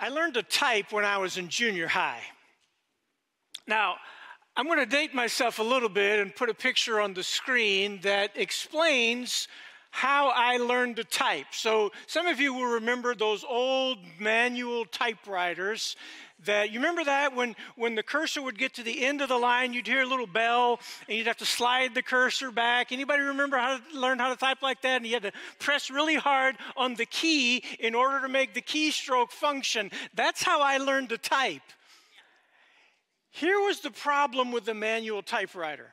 I learned to type when I was in junior high. Now, I'm going to date myself a little bit and put a picture on the screen that explains how I learned to type. So some of you will remember those old manual typewriters that, you remember that when the cursor would get to the end of the line, you'd hear a little bell and you'd have to slide the cursor back. Anybody remember how to learn how to type like that? And you had to press really hard on the key in order to make the keystroke function. That's how I learned to type. Here was the problem with the manual typewriter.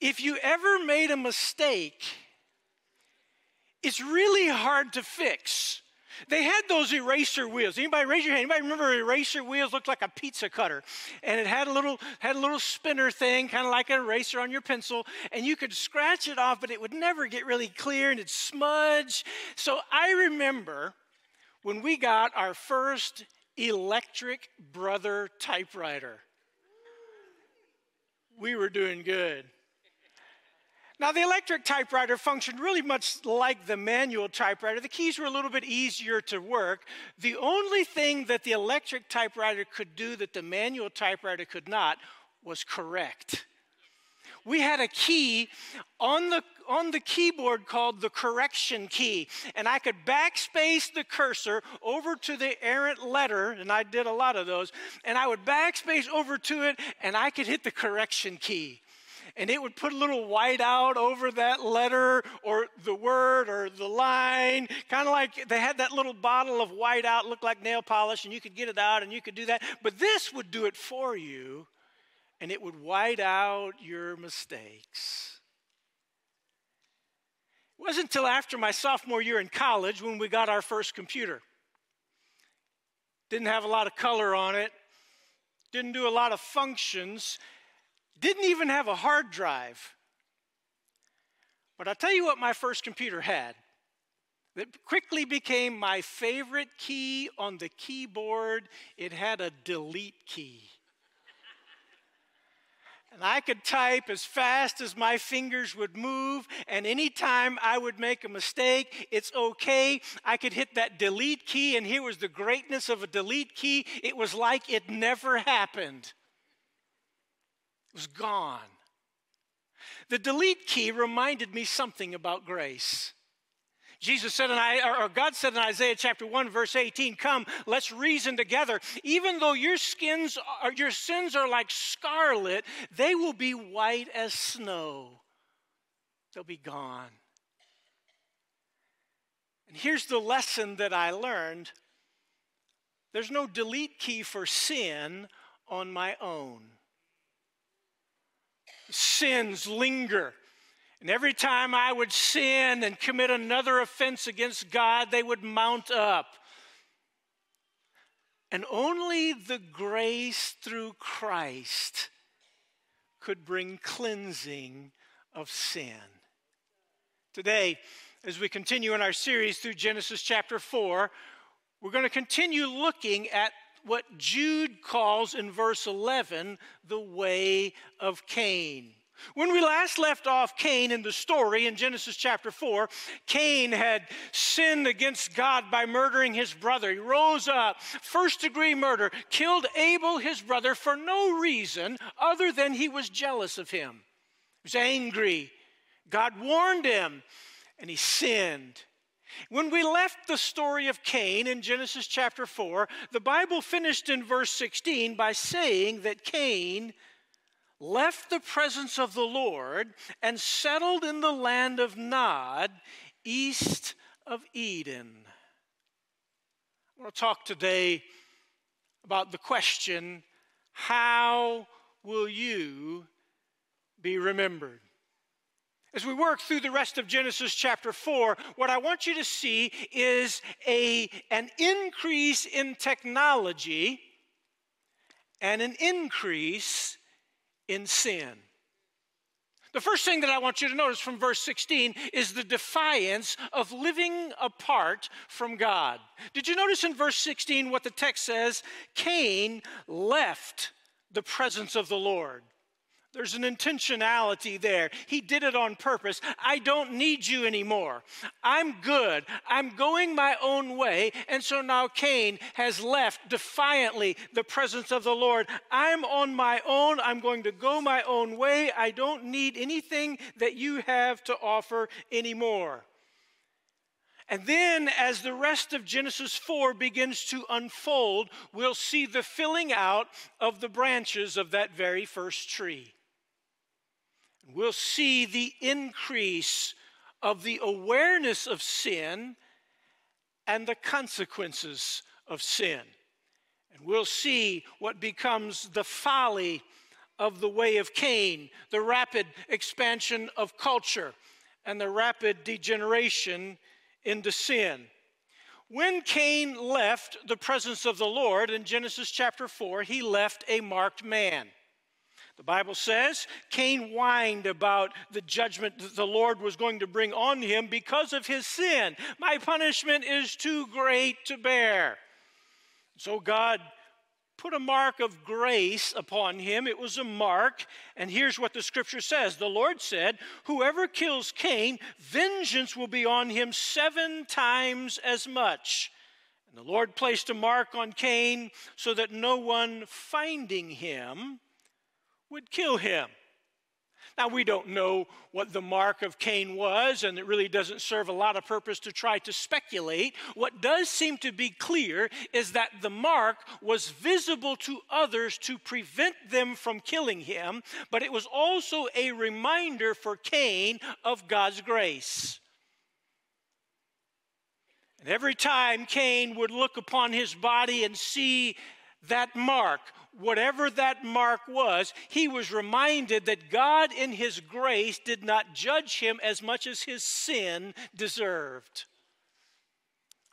If you ever made a mistake, it's really hard to fix. They had those eraser wheels. Anybody raise your hand? Anybody remember eraser wheels? Looked like a pizza cutter, and it had a little spinner thing, kind of like an eraser on your pencil, and you could scratch it off, but it would never get really clear, and it'd smudge. So I remember when we got our first electric Brother typewriter. We were doing good. Now, the electric typewriter functioned really much like the manual typewriter. The keys were a little bit easier to work. The only thing that the electric typewriter could do that the manual typewriter could not was correct. We had a key on the keyboard called the correction key, and I could backspace the cursor over to the errant letter, and I did a lot of those, and I would backspace over to it, and I could hit the correction key. And it would put a little white out over that letter or the word or the line, kind of like they had that little bottle of white out, looked like nail polish, and you could get it out and you could do that. But this would do it for you, and it would white out your mistakes. It wasn't until after my sophomore year in college when we got our first computer. Didn't have a lot of color on it, didn't do a lot of functions, didn't even have a hard drive. But I'll tell you what my first computer had that quickly became my favorite key on the keyboard. It had a delete key. And I could type as fast as my fingers would move, and anytime I would make a mistake, it's okay. I could hit that delete key, and here was the greatness of a delete key. It was like it never happened. It was gone. The delete key reminded me something about grace. Jesus said, God said in Isaiah chapter 1, verse 18, "Come, let's reason together. Even though your sins are like scarlet, they will be white as snow." They'll be gone. And here's the lesson that I learned. There's no delete key for sin on my own. Sins linger. And every time I would sin and commit another offense against God, they would mount up. And only the grace through Christ could bring cleansing of sin. Today, as we continue in our series through Genesis chapter 4, we're going to continue looking at what Jude calls in verse 11, the way of Cain. When we last left off Cain in the story in Genesis chapter 4, Cain had sinned against God by murdering his brother. He rose up, first-degree murder, killed Abel, his brother, for no reason other than he was jealous of him. He was angry. God warned him, and he sinned. When we left the story of Cain in Genesis chapter 4, the Bible finished in verse 16 by saying that Cain left the presence of the Lord and settled in the land of Nod, east of Eden. I want to talk today about the question, how will you be remembered? As we work through the rest of Genesis chapter 4, what I want you to see is an increase in technology and an increase in sin. The first thing that I want you to notice from verse 16 is the defiance of living apart from God. Did you notice in verse 16 what the text says? Cain left the presence of the Lord. There's an intentionality there. He did it on purpose. I don't need you anymore. I'm good. I'm going my own way. And so now Cain has left defiantly the presence of the Lord. I'm on my own. I'm going to go my own way. I don't need anything that you have to offer anymore. And then as the rest of Genesis 4 begins to unfold, we'll see the filling out of the branches of that very first tree. We'll see the increase of the awareness of sin and the consequences of sin. And we'll see what becomes the folly of the way of Cain, the rapid expansion of culture, and the rapid degeneration into sin. When Cain left the presence of the Lord in Genesis chapter 4, he left a marked man. The Bible says Cain whined about the judgment that the Lord was going to bring on him because of his sin. My punishment is too great to bear. So God put a mark of grace upon him. It was a mark. And here's what the scripture says. The Lord said, whoever kills Cain, vengeance will be on him 7 times as much. And the Lord placed a mark on Cain so that no one finding him would kill him. Now, we don't know what the mark of Cain was, and it really doesn't serve a lot of purpose to try to speculate. What does seem to be clear is that the mark was visible to others to prevent them from killing him, but it was also a reminder for Cain of God's grace. And every time Cain would look upon his body and see that mark, whatever that mark was, he was reminded that God in his grace did not judge him as much as his sin deserved.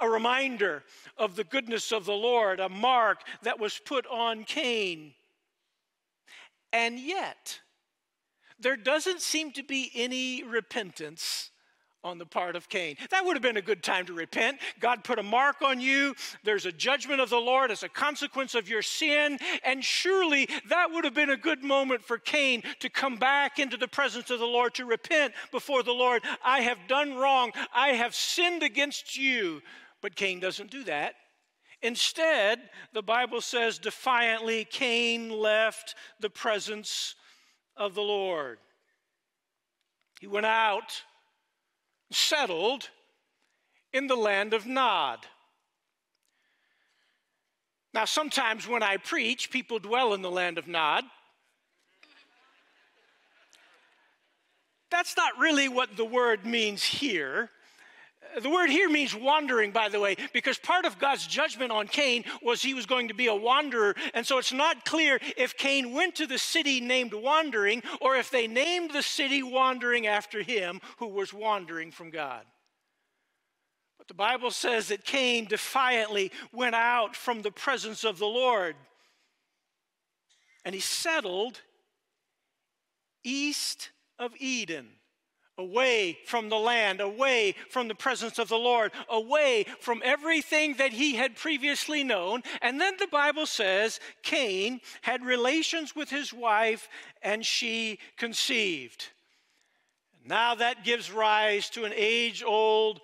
A reminder of the goodness of the Lord, a mark that was put on Cain. And yet, there doesn't seem to be any repentance on the part of Cain. That would have been a good time to repent. God put a mark on you. There's a judgment of the Lord as a consequence of your sin. And surely that would have been a good moment for Cain to come back into the presence of the Lord, to repent before the Lord. I have done wrong. I have sinned against you. But Cain doesn't do that. Instead, the Bible says defiantly, Cain left the presence of the Lord. He went out, settled in the land of Nod. Now, sometimes when I preach, people dwell in the land of Nod. That's not really what the word means here. The word here means wandering, by the way, because part of God's judgment on Cain was he was going to be a wanderer. And so it's not clear if Cain went to the city named Wandering or if they named the city Wandering after him who was wandering from God. But the Bible says that Cain defiantly went out from the presence of the Lord and he settled east of Eden. Away from the land, away from the presence of the Lord, away from everything that he had previously known. And then the Bible says Cain had relations with his wife and she conceived. Now that gives rise to an age-old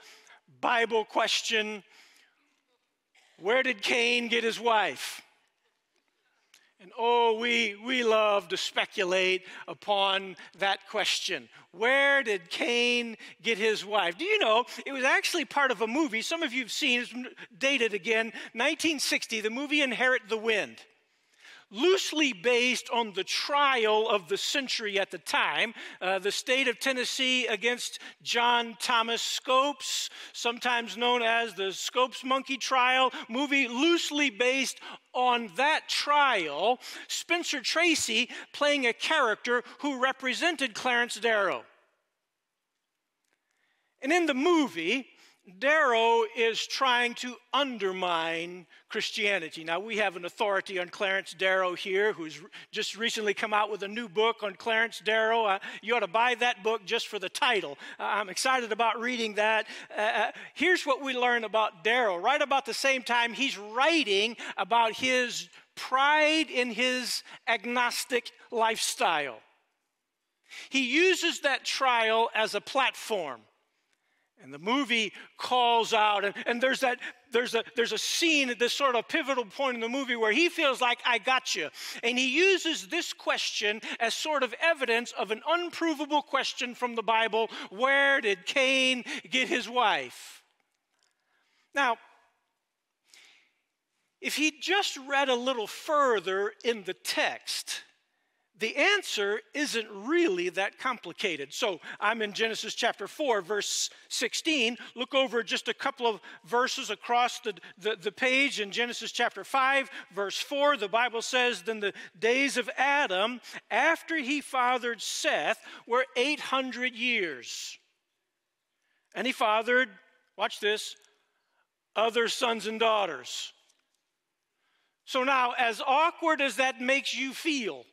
Bible question. Where did Cain get his wife? And oh, we love to speculate upon that question. Where did Cain get his wife? Do you know, it was actually part of a movie. Some of you have seen, it's dated again, 1960, the movie Inherit the Wind. Loosely based on the trial of the century at the time, the state of Tennessee against John Thomas Scopes, sometimes known as the Scopes Monkey Trial, movie loosely based on that trial, Spencer Tracy playing a character who represented Clarence Darrow. And in the movie, Darrow is trying to undermine Christianity. Now, we have an authority on Clarence Darrow here who's just recently come out with a new book on Clarence Darrow. You ought to buy that book just for the title. I'm excited about reading that. Here's what we learn about Darrow. Right about the same time, he's writing about his pride in his agnostic lifestyle. He uses that trial as a platform. And the movie calls out, and there's a scene at this sort of pivotal point in the movie where he feels like, I got you. And he uses this question as sort of evidence of an unprovable question from the Bible. Where did Cain get his wife? Now, if he just read a little further in the text, the answer isn't really that complicated. So I'm in Genesis chapter 4, verse 16. Look over just a couple of verses across the page. In Genesis chapter 5, verse 4, the Bible says, then the days of Adam, after he fathered Seth, were 800 years. And he fathered, watch this, other sons and daughters. So now, as awkward as that makes you feel,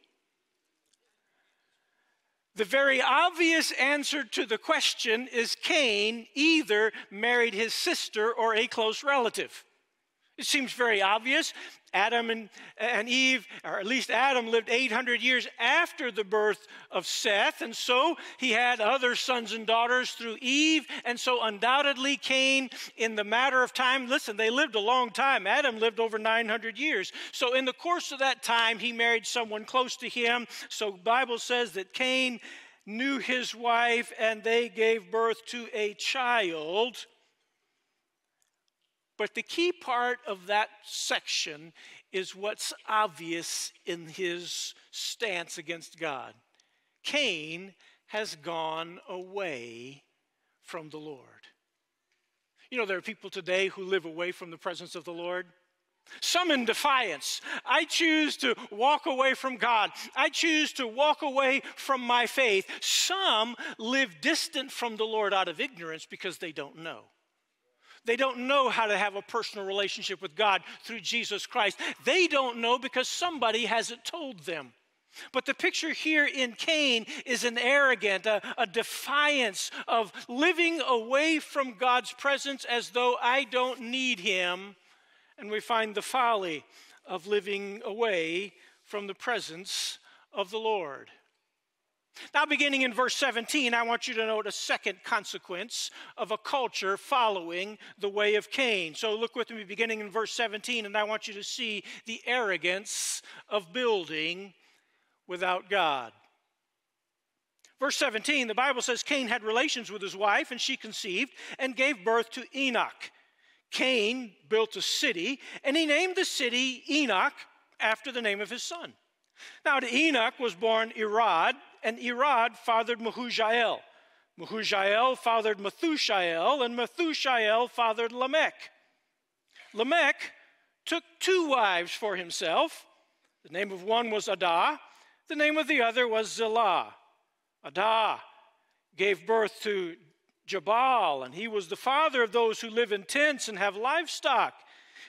the very obvious answer to the question is Cain either married his sister or a close relative. It seems very obvious. Adam and Eve, or at least Adam, lived 800 years after the birth of Seth, and so he had other sons and daughters through Eve, and so undoubtedly Cain, in the matter of time, listen, they lived a long time. Adam lived over 900 years. So in the course of that time, he married someone close to him. So the Bible says that Cain knew his wife, and they gave birth to a child. But the key part of that section is what's obvious in his stance against God. Cain has gone away from the Lord. You know, there are people today who live away from the presence of the Lord. Some in defiance. I choose to walk away from God. I choose to walk away from my faith. Some live distant from the Lord out of ignorance because they don't know. They don't know how to have a personal relationship with God through Jesus Christ. They don't know because somebody hasn't told them. But the picture here in Cain is an arrogant, a defiance of living away from God's presence as though I don't need him. And we find the folly of living away from the presence of the Lord. Now, beginning in verse 17, I want you to note a second consequence of a culture following the way of Cain. So look with me, beginning in verse 17, and I want you to see the arrogance of building without God. Verse 17, the Bible says, Cain had relations with his wife, and she conceived and gave birth to Enoch. Cain built a city, and he named the city Enoch after the name of his son. Now, to Enoch was born Irad, and Irad fathered Mehujael. Mehujael fathered Methushael, and Methushael fathered Lamech. Lamech took two wives for himself. The name of one was Adah. The name of the other was Zillah. Adah gave birth to Jabal, and he was the father of those who live in tents and have livestock.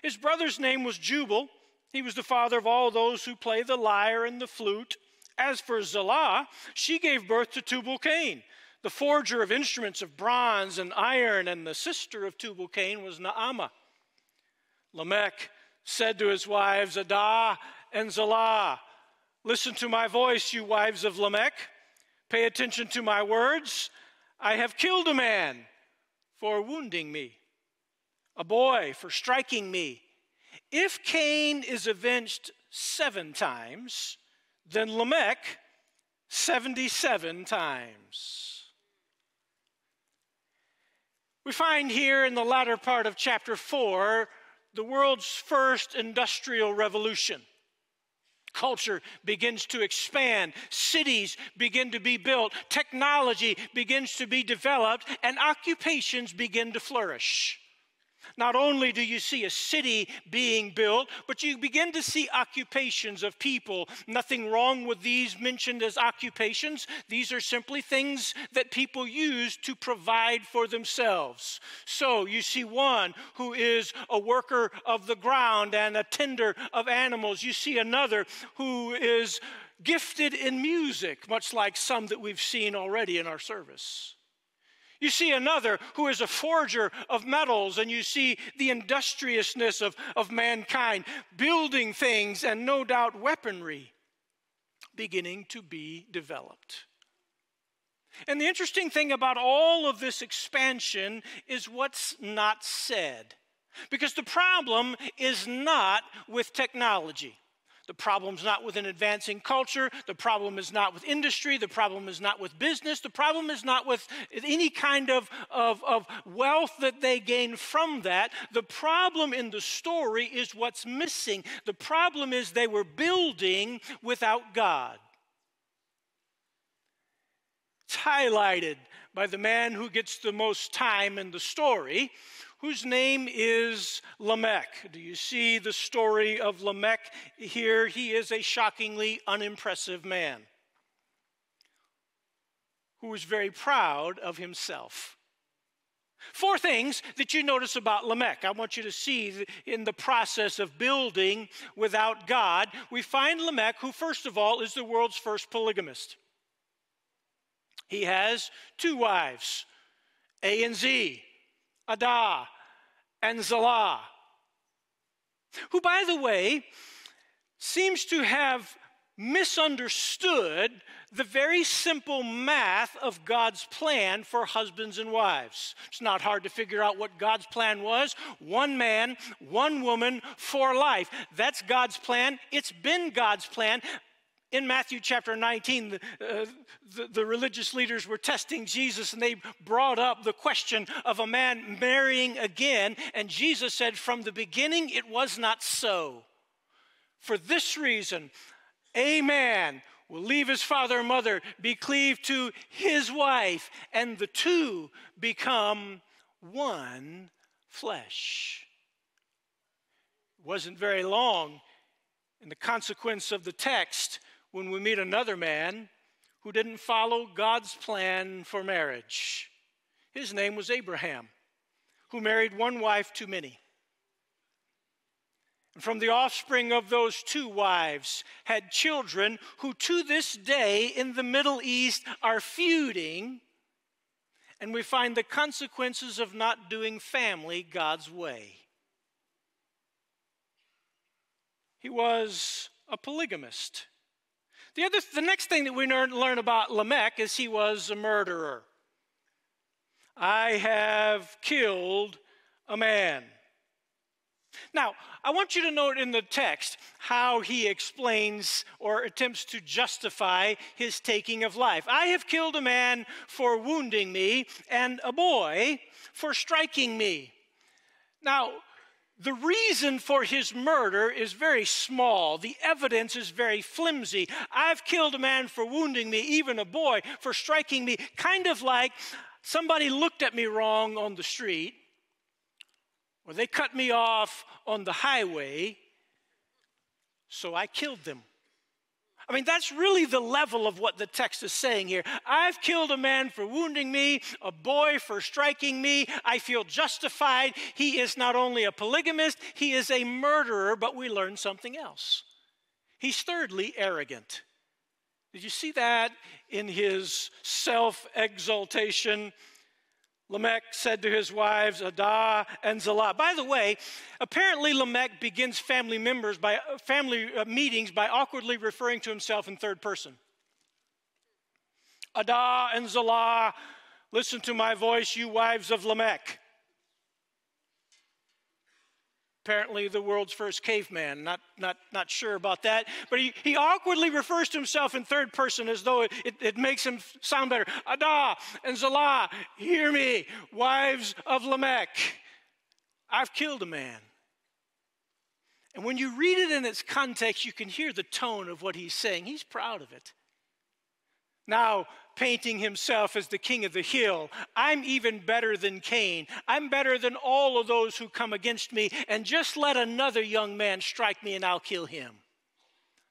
His brother's name was Jubal. He was the father of all those who play the lyre and the flute. As for Zillah, she gave birth to Tubal-Cain, the forger of instruments of bronze and iron, and the sister of Tubal-Cain was Naamah. Lamech said to his wives, Adah and Zillah, listen to my voice, you wives of Lamech. Pay attention to my words. I have killed a man for wounding me, a boy for striking me. If Cain is avenged 7 times, then Lamech 77 times. We find here in the latter part of chapter 4, the world's first industrial revolution. Culture begins to expand, cities begin to be built, technology begins to be developed, and occupations begin to flourish. Not only do you see a city being built, but you begin to see occupations of people. Nothing wrong with these mentioned as occupations. These are simply things that people use to provide for themselves. So you see one who is a worker of the ground and a tender of animals. You see another who is gifted in music, much like some that we've seen already in our service. You see another who is a forger of metals, and you see the industriousness of mankind, building things and no doubt weaponry beginning to be developed. And the interesting thing about all of this expansion is what's not said. Because the problem is not with technology. The problem's not with an advancing culture. The problem is not with industry. The problem is not with business. The problem is not with any kind of wealth that they gain from that. The problem in the story is what's missing. The problem is they were building without God. It's highlighted by the man who gets the most time in the story, whose name is Lamech. Do you see the story of Lamech here? He is a shockingly unimpressive man who is very proud of himself. Four things that you notice about Lamech. I want you to see in the process of building without God, we find Lamech, who first of all is the world's first polygamist. He has two wives, A and Z. Adah and Zillah, who, by the way, seems to have misunderstood the very simple math of God's plan for husbands and wives. It's not hard to figure out what God's plan was. One man, one woman for life. That's God's plan. It's been God's plan. In Matthew chapter 19, the religious leaders were testing Jesus, and they brought up the question of a man marrying again. And Jesus said, from the beginning, it was not so. For this reason, a man will leave his father and mother, be cleaved to his wife, and the two become one flesh. It wasn't very long, and the consequence of the text, when we meet another man who didn't follow God's plan for marriage. His name was Abraham, who married one wife too many. And from the offspring of those two wives had children who to this day in the Middle East are feuding, and we find the consequences of not doing family God's way. He was a polygamist. The next thing that we learn about Lamech is he was a murderer. I have killed a man. Now, I want you to note in the text how he explains or attempts to justify his taking of life. I have killed a man for wounding me and a boy for striking me. Now, the reason for his murder is very small. The evidence is very flimsy. I've killed a man for wounding me, even a boy, for striking me, kind of like somebody looked at me wrong on the street, or they cut me off on the highway, so I killed them. I mean, that's really the level of what the text is saying here. I've killed a man for wounding me, a boy for striking me. I feel justified. He is not only a polygamist, he is a murderer, but we learn something else. He's thirdly arrogant. Did you see that in his self-exaltation? Lamech said to his wives, Adah and Zillah. By the way, apparently Lamech begins family meetings by awkwardly referring to himself in third person. Adah and Zillah, listen to my voice, you wives of Lamech. Apparently the world's first caveman. Not sure about that. But he awkwardly refers to himself in third person as though it makes him sound better. Adah and Zillah, hear me, wives of Lamech. I've killed a man. And when you read it in its context, you can hear the tone of what he's saying. He's proud of it. Now, painting himself as the king of the hill. I'm even better than Cain. I'm better than all of those who come against me, and just let another young man strike me and I'll kill him.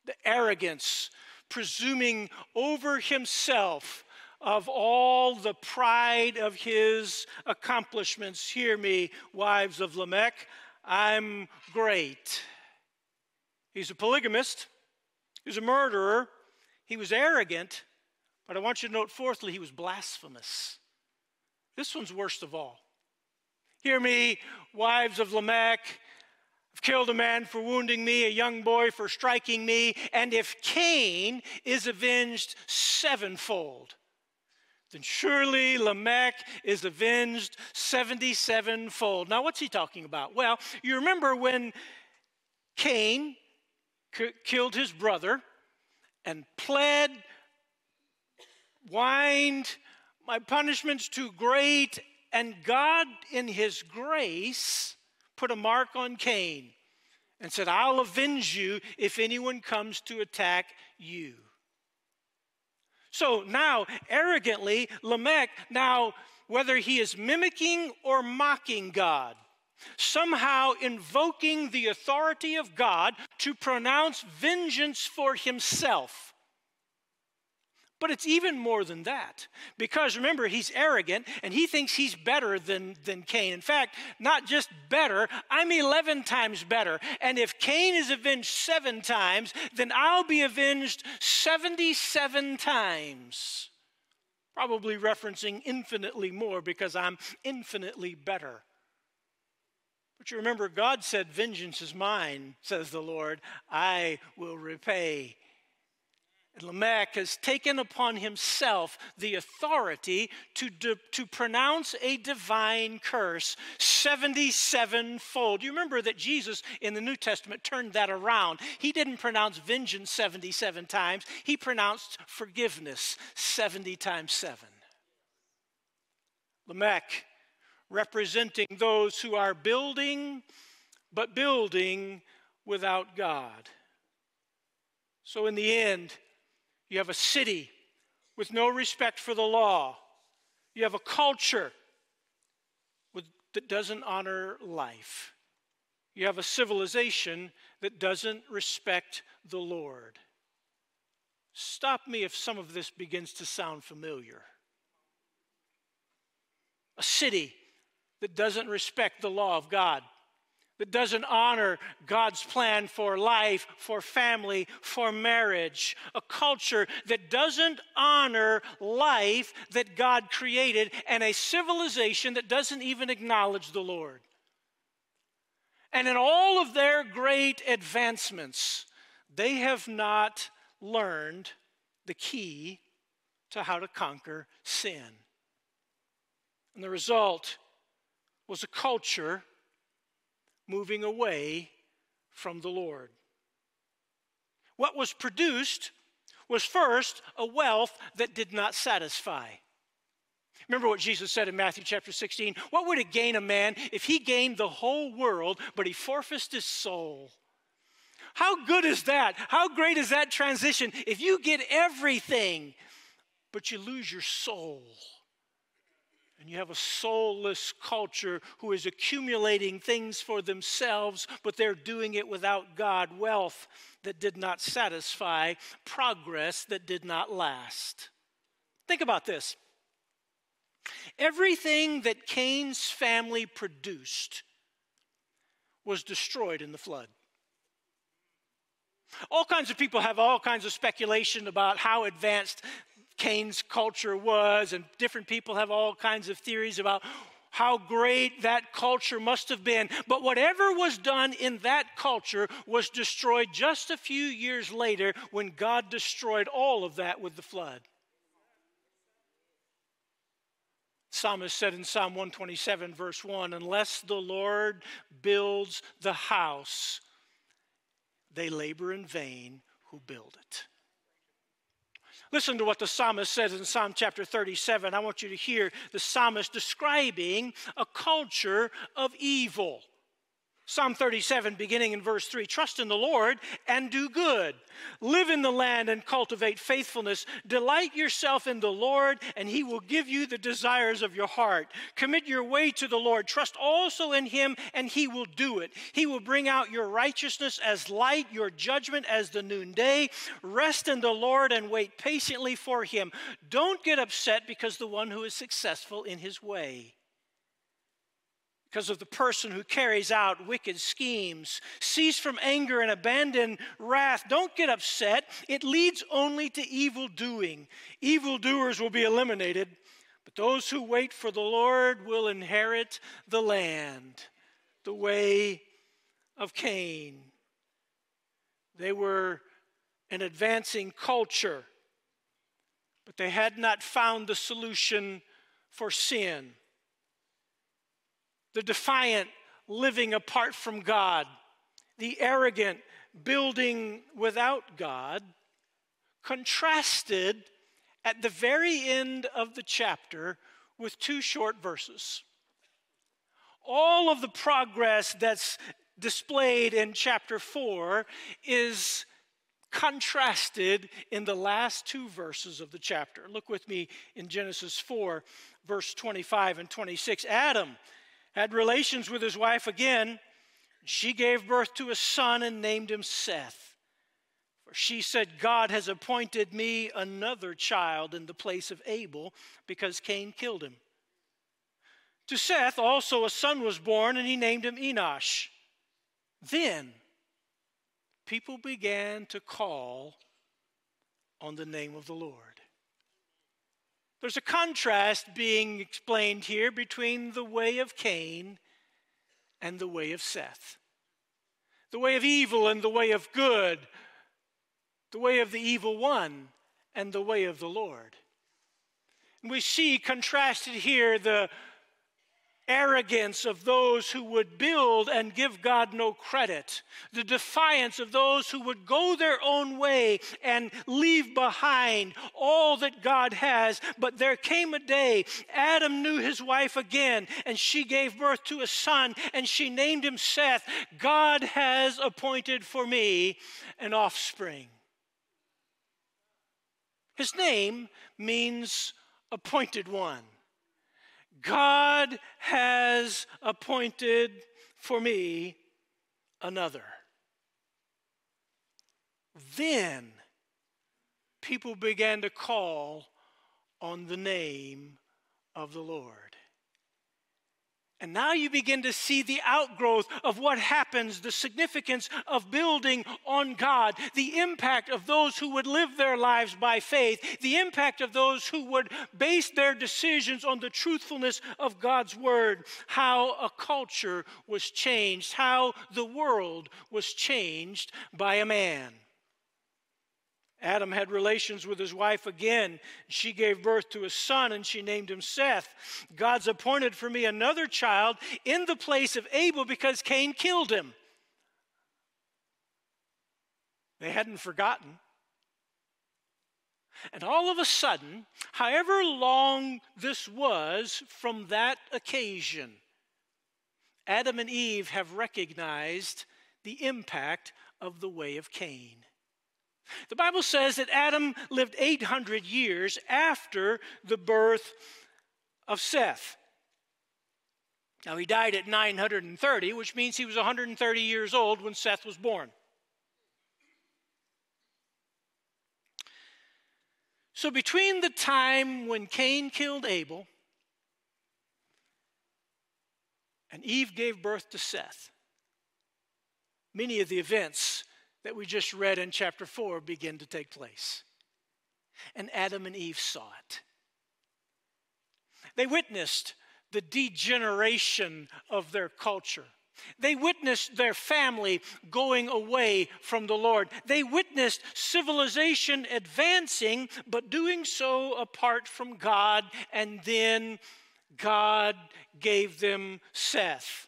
The arrogance, presuming over himself of all the pride of his accomplishments. Hear me, wives of Lamech, I'm great. He's a polygamist. He's a murderer. He was arrogant. But I want you to note, fourthly, he was blasphemous. This one's worst of all. Hear me, wives of Lamech. I've killed a man for wounding me, a young boy for striking me. And if Cain is avenged sevenfold, then surely Lamech is avenged 77-fold. Now, what's he talking about? Well, you remember when Cain killed his brother and pled, whined, my punishment's too great, and God in his grace put a mark on Cain and said, I'll avenge you if anyone comes to attack you. So now, arrogantly, Lamech, now, whether he is mimicking or mocking God, somehow invoking the authority of God to pronounce vengeance for himself. But it's even more than that, because remember, he's arrogant, and he thinks he's better than Cain. In fact, not just better, I'm 11 times better. And if Cain is avenged 7 times, then I'll be avenged 77 times. Probably referencing infinitely more, because I'm infinitely better. But you remember, God said, vengeance is mine, says the Lord, I will repay. And Lamech has taken upon himself the authority to pronounce a divine curse 77-fold. You remember that Jesus in the New Testament turned that around. He didn't pronounce vengeance 77 times. He pronounced forgiveness 70 times 7. Lamech, representing those who are building, but building without God. So in the end, you have a city with no respect for the law. You have a culture that doesn't honor life. You have a civilization that doesn't respect the Lord. Stop me if some of this begins to sound familiar. A city that doesn't respect the law of God, that doesn't honor God's plan for life, for family, for marriage. A culture that doesn't honor life that God created, and a civilization that doesn't even acknowledge the Lord. And in all of their great advancements, they have not learned the key to how to conquer sin. And the result was a culture moving away from the Lord. What was produced was first a wealth that did not satisfy. Remember what Jesus said in Matthew chapter 16, what would it gain a man if he gained the whole world, but he forfeits his soul? How good is that? How great is that transition if you get everything, but you lose your soul? And you have a soulless culture who is accumulating things for themselves, but they're doing it without God. Wealth that did not satisfy, progress that did not last. Think about this. Everything that Cain's family produced was destroyed in the flood. All kinds of people have all kinds of speculation about how advanced Cain's culture was, and different people have all kinds of theories about how great that culture must have been. But whatever was done in that culture was destroyed just a few years later when God destroyed all of that with the flood. Psalmist said in Psalm 127, verse 1, unless the Lord builds the house, they labor in vain who build it. Listen to what the psalmist says in Psalm chapter 37. I want you to hear the psalmist describing a culture of evil. Psalm 37, beginning in verse 3, trust in the Lord and do good. Live in the land and cultivate faithfulness. Delight yourself in the Lord, and he will give you the desires of your heart. Commit your way to the Lord. Trust also in him, and he will do it. He will bring out your righteousness as light, your judgment as the noonday. Rest in the Lord and wait patiently for him. Don't get upset because the one who is successful in his way, because of the person who carries out wicked schemes. Cease from anger and abandon wrath. Don't get upset. It leads only to evil doing. Evildoers will be eliminated, but those who wait for the Lord will inherit the land. The way of Cain. They were an advancing culture but they had not found the solution for sin. The defiant living apart from God, the arrogant building without God, contrasted at the very end of the chapter with two short verses. All of the progress that's displayed in chapter 4 is contrasted in the last two verses of the chapter. Look with me in Genesis 4, verse 25 and 26. Adam had relations with his wife again. She gave birth to a son and named him Seth. For she said, God has appointed me another child in the place of Abel, because Cain killed him. To Seth also a son was born, and he named him Enosh. Then people began to call on the name of the Lord. There's a contrast being explained here between the way of Cain and the way of Seth. The way of evil and the way of good. The way of the evil one and the way of the Lord. And we see contrasted here the arrogance of those who would build and give God no credit, the defiance of those who would go their own way and leave behind all that God has. But there came a day, Adam knew his wife again, and she gave birth to a son, and she named him Seth. God has appointed for me an offspring. His name means appointed one. God has appointed for me another. Then people began to call on the name of the Lord. And now you begin to see the outgrowth of what happens, the significance of building on God, the impact of those who would live their lives by faith, the impact of those who would base their decisions on the truthfulness of God's word, how a culture was changed, how the world was changed by a man. Adam had relations with his wife again. She gave birth to a son, and she named him Seth. God's appointed for me another child in the place of Abel, because Cain killed him. They hadn't forgotten. And all of a sudden, however long this was from that occasion, Adam and Eve have recognized the impact of the way of Cain. The Bible says that Adam lived 800 years after the birth of Seth. Now, he died at 930, which means he was 130 years old when Seth was born. So between the time when Cain killed Abel and Eve gave birth to Seth, many of the events that we just read in chapter 4 begin to take place. And Adam and Eve saw it. They witnessed the degeneration of their culture. They witnessed their family going away from the Lord. They witnessed civilization advancing, but doing so apart from God. And then God gave them Seth.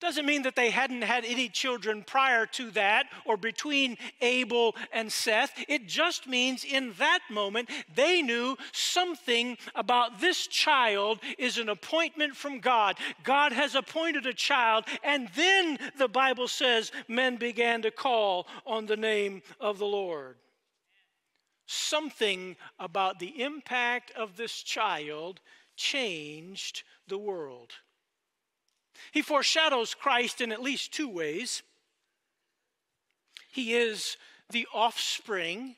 Doesn't mean that they hadn't had any children prior to that or between Abel and Seth. It just means in that moment they knew something about this child is an appointment from God. God has appointed a child, and then the Bible says men began to call on the name of the Lord. Something about the impact of this child changed the world. He foreshadows Christ in at least two ways. He is the offspring.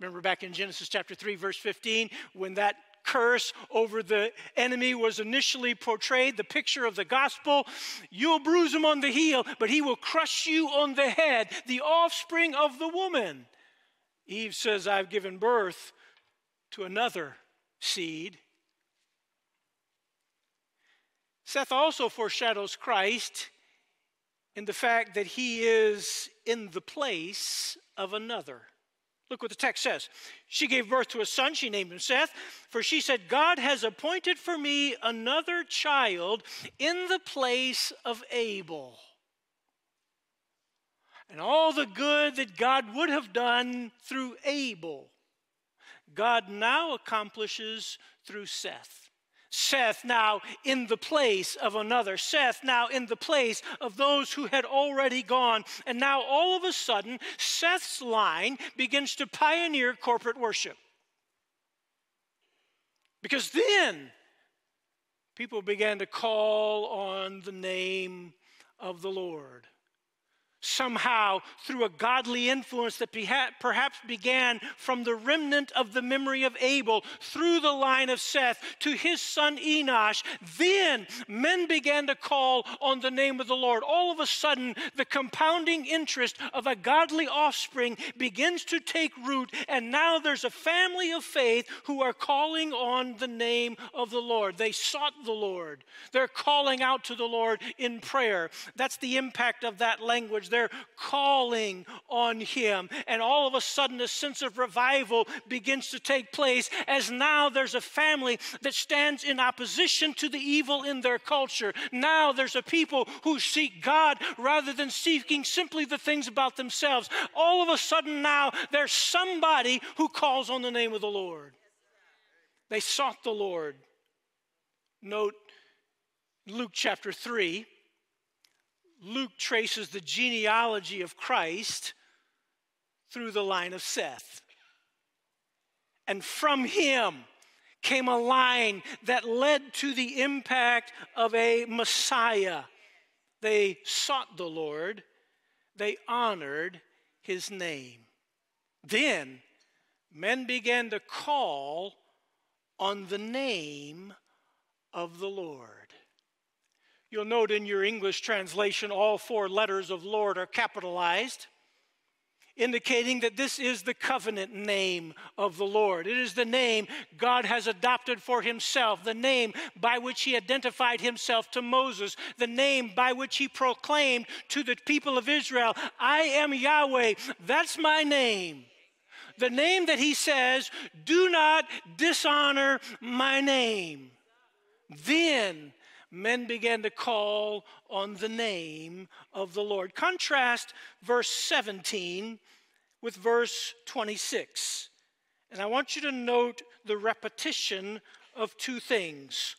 Remember back in Genesis chapter 3, verse 15, when that curse over the enemy was initially portrayed, the picture of the gospel, you'll bruise him on the heel, but he will crush you on the head, the offspring of the woman. Eve says, I've given birth to another seed. Seth also foreshadows Christ in the fact that he is in the place of another. Look what the text says. She gave birth to a son. She named him Seth. For she said, God has appointed for me another child in the place of Abel. And all the good that God would have done through Abel, God now accomplishes through Seth. Seth now in the place of another. Seth now in the place of those who had already gone. And now all of a sudden, Seth's line begins to pioneer corporate worship. Because then people began to call on the name of the Lord. Somehow, through a godly influence that perhaps began from the remnant of the memory of Abel, through the line of Seth, to his son Enosh, then men began to call on the name of the Lord. All of a sudden, the compounding interest of a godly offspring begins to take root, and now there's a family of faith who are calling on the name of the Lord. They sought the Lord. They're calling out to the Lord in prayer. That's the impact of that language. They're calling on him. And all of a sudden, a sense of revival begins to take place, as now there's a family that stands in opposition to the evil in their culture. Now there's a people who seek God rather than seeking simply the things about themselves. All of a sudden now, there's somebody who calls on the name of the Lord. They sought the Lord. Note Luke chapter 3. Luke traces the genealogy of Christ through the line of Seth. And from him came a line that led to the impact of a Messiah. They sought the Lord. They honored his name. Then men began to call on the name of the Lord. You'll note in your English translation, all four letters of Lord are capitalized, indicating that this is the covenant name of the Lord. It is the name God has adopted for himself, the name by which he identified himself to Moses, the name by which he proclaimed to the people of Israel, I am Yahweh, that's my name. The name that he says, do not dishonor my name. Then men began to call on the name of the Lord. Contrast verse 17 with verse 26. And I want you to note the repetition of two things,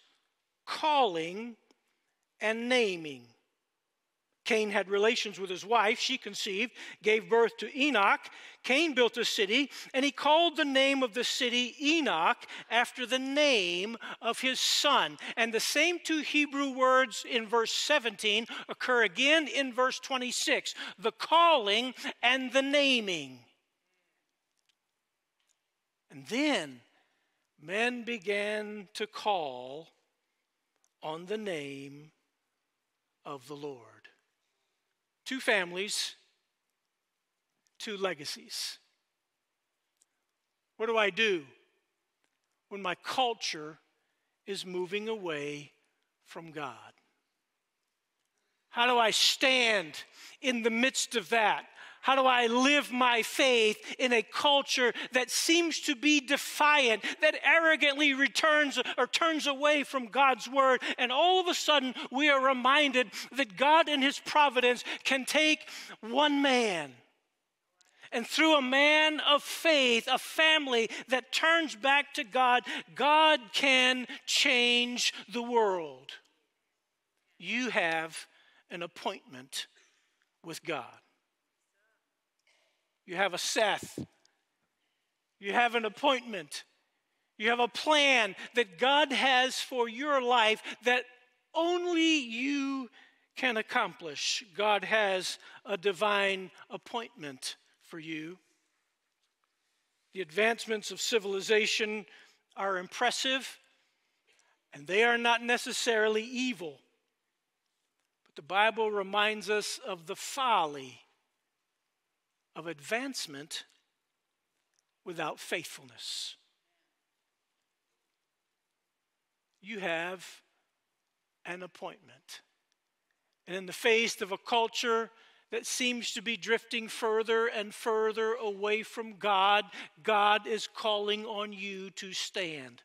calling and naming. Cain had relations with his wife. She conceived, gave birth to Enoch. Cain built a city, and he called the name of the city Enoch after the name of his son. And the same two Hebrew words in verse 17 occur again in verse 26, the calling and the naming. And then men began to call on the name of the Lord. Two families, two legacies. What do I do when my culture is moving away from God? How do I stand in the midst of that? How do I live my faith in a culture that seems to be defiant, that arrogantly returns or turns away from God's word? And all of a sudden, we are reminded that God in his providence can take one man. And through a man of faith, a family that turns back to God, God can change the world. You have an appointment with God. You have a Seth. You have an appointment. You have a plan that God has for your life that only you can accomplish. God has a divine appointment for you. The advancements of civilization are impressive, and they are not necessarily evil. But the Bible reminds us of the folly of advancement without faithfulness. You have an appointment. And in the face of a culture that seems to be drifting further and further away from God, God is calling on you to stand.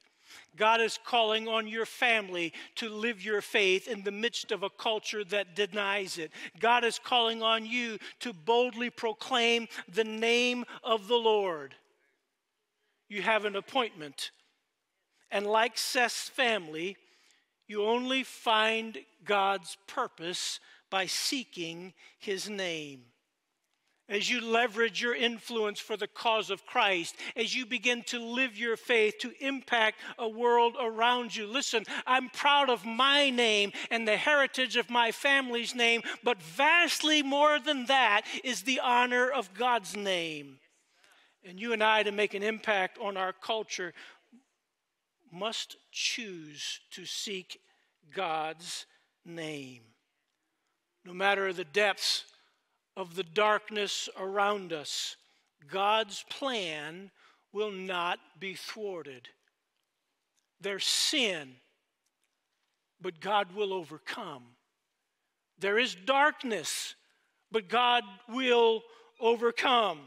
God is calling on your family to live your faith in the midst of a culture that denies it. God is calling on you to boldly proclaim the name of the Lord. You have an appointment. And like Seth's family, you only find God's purpose by seeking his name. As you leverage your influence for the cause of Christ, as you begin to live your faith to impact a world around you. Listen, I'm proud of my name and the heritage of my family's name, but vastly more than that is the honor of God's name. And you and I, to make an impact on our culture, must choose to seek God's name. No matter the depths of the darkness around us, God's plan will not be thwarted. There's sin, but God will overcome. There is darkness, but God will overcome.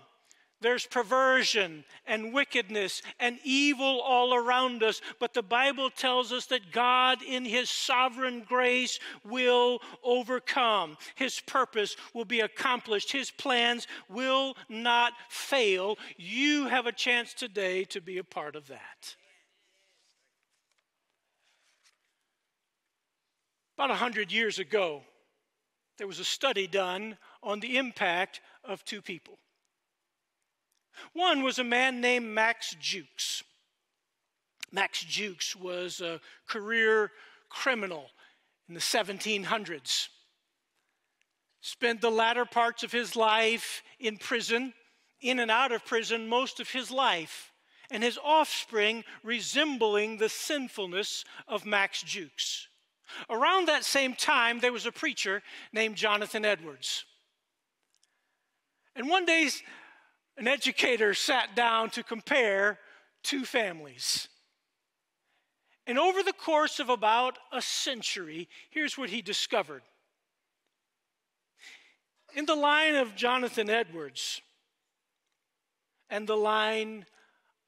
There's perversion and wickedness and evil all around us, but the Bible tells us that God in his sovereign grace will overcome. His purpose will be accomplished. His plans will not fail. You have a chance today to be a part of that. About 100 years ago, there was a study done on the impact of two people. One was a man named Max Jukes. Max Jukes was a career criminal in the 1700s. Spent the latter parts of his life in prison, in and out of prison most of his life, and his offspring resembling the sinfulness of Max Jukes. Around that same time, there was a preacher named Jonathan Edwards. And one day, an educator sat down to compare two families. And over the course of about a century, here's what he discovered. In the line of Jonathan Edwards and the line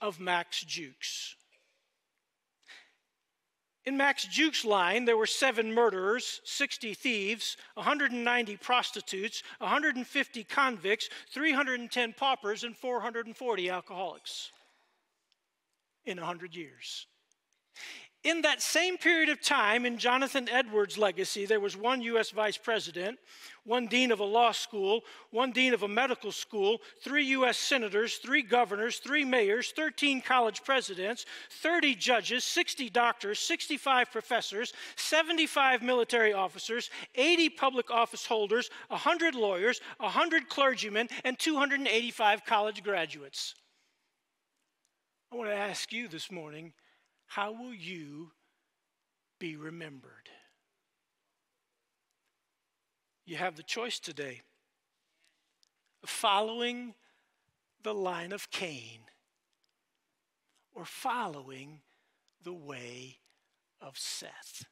of Max Jukes. In Max Jukes' line, there were 7 murderers, 60 thieves, 190 prostitutes, 150 convicts, 310 paupers, and 440 alcoholics in 100 years. In that same period of time, in Jonathan Edwards' legacy, there was 1 U.S. vice president, 1 dean of a law school, 1 dean of a medical school, 3 U.S. senators, 3 governors, 3 mayors, 13 college presidents, 30 judges, 60 doctors, 65 professors, 75 military officers, 80 public office holders, 100 lawyers, 100 clergymen, and 285 college graduates. I want to ask you this morning, how will you be remembered? You have the choice today of following the line of Cain or following the way of Seth.